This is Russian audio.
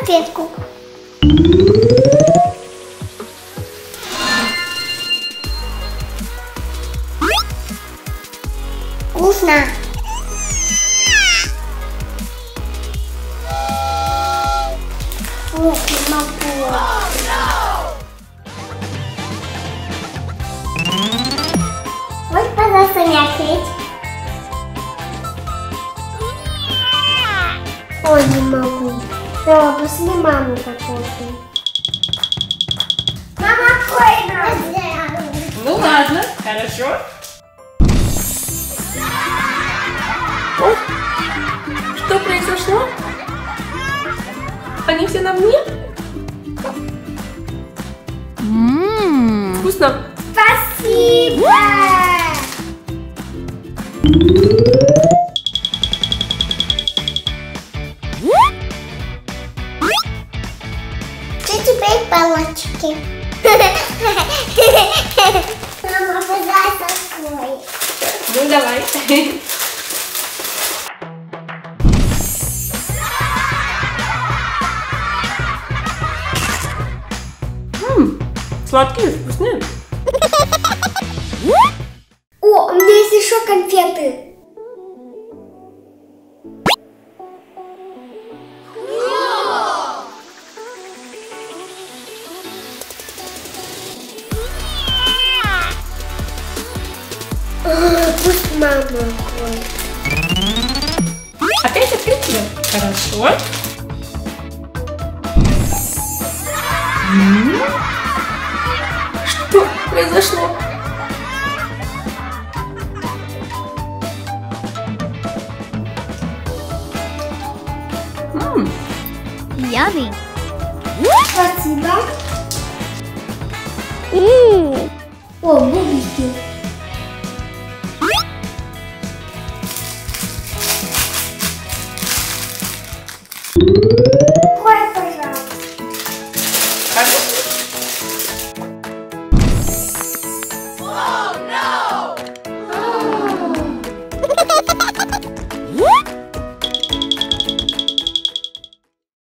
refresco. Вкусно. Ох, не могу. Вот, пожалуйста, мягкий. Ой, не могу. Давай поснимаем какой-то. Мама, койна! Ну ладно, хорошо. О, что произошло? Они все на мне? Вкусно? Спасибо! Теперь палочки. Мама, пожалуйста, свой. Ну, давай. Сладкие, вкусные. О, у меня есть еще конфеты. Пусть мама ходит. Опять открыть тебя? Хорошо. Что произошло? Яви. Спасибо. О, бублики.